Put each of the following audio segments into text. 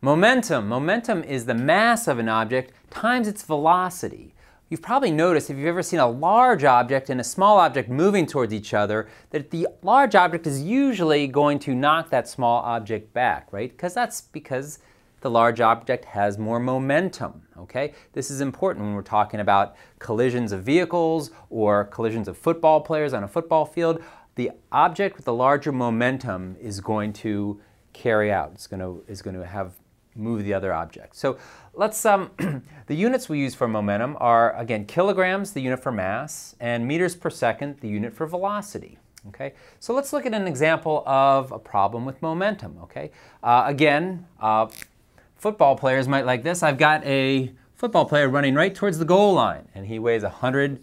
Momentum. Momentum is the mass of an object times its velocity. You've probably noticed, if you've ever seen a large object and a small object moving towards each other, that the large object is usually going to knock that small object back, right? Because that's because the large object has more momentum, okay? This is important when we're talking about collisions of vehicles or collisions of football players on a football field. The object with the larger momentum is going to carry out. It's going to move the other object. So let's, the units we use for momentum are, again, kilograms, the unit for mass, and meters per second, the unit for velocity. Okay, so let's look at an example of a problem with momentum. Okay, football players might like this. I've got a football player running right towards the goal line, and he weighs 100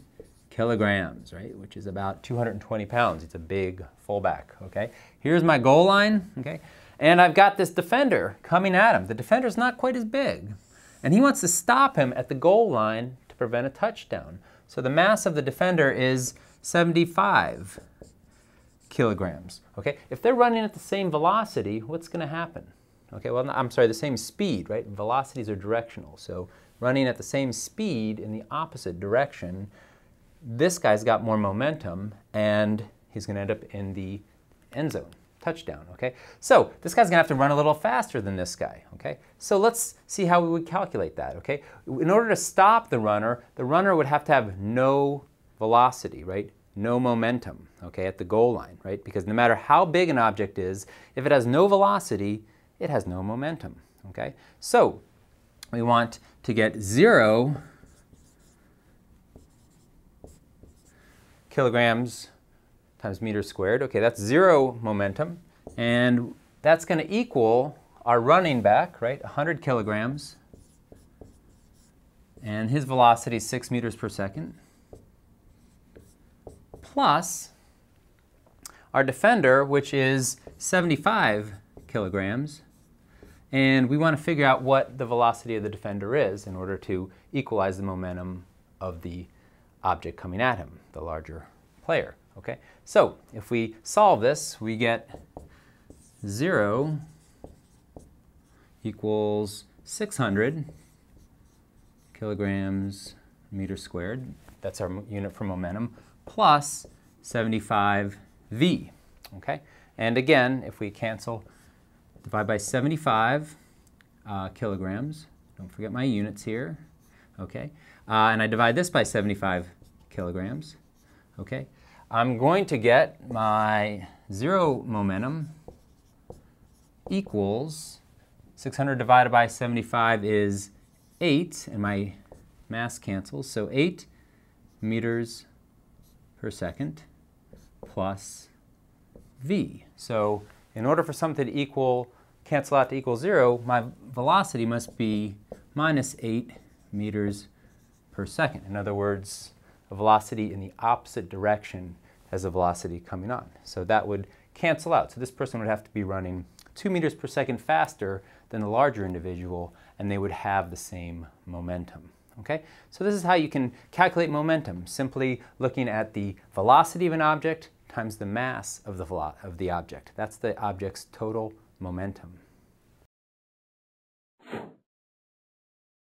kilograms, right, which is about 220 pounds. It's a big fullback. Okay, here's my goal line. Okay. And I've got this defender coming at him. The defender's not quite as big. And he wants to stop him at the goal line to prevent a touchdown. So the mass of the defender is 75 kilograms. Okay? If they're running at the same velocity, what's going to happen? Okay, well, I'm sorry, the same speed, right? Velocities are directional. So running at the same speed in the opposite direction, this guy's got more momentum, and he's going to end up in the end zone. Touchdown, okay? So this guy's gonna have to run a little faster than this guy, okay? So let's see how we would calculate that, okay? In order to stop the runner would have to have no velocity, right? No momentum, okay, at the goal line, right? Because no matter how big an object is, if it has no velocity, it has no momentum, okay? So we want to get 0 kilograms times meters squared. Okay, that's 0 momentum, and that's going to equal our running back, right, 100 kilograms, and his velocity is 6 meters per second, plus our defender, which is 75 kilograms, and we want to figure out what the velocity of the defender is in order to equalize the momentum of the object coming at him, the larger player. Okay, so if we solve this, we get 0 equals 600 kilograms meters squared. That's our unit for momentum, plus 75 V. Okay, and again, if we cancel, divide by 75 kilograms. Don't forget my units here. Okay, and I divide this by 75 kilograms. Okay. I'm going to get my 0 momentum equals 600 divided by 75 is 8, and my mass cancels. So 8 meters per second plus V. So in order for something to cancel out to equal 0, my velocity must be minus 8 meters per second. In other words, a velocity in the opposite direction as the velocity coming on. So that would cancel out. So this person would have to be running 2 meters per second faster than the larger individual, and they would have the same momentum. Okay? So this is how you can calculate momentum, simply looking at the velocity of an object times the mass of the object. That's the object's total momentum.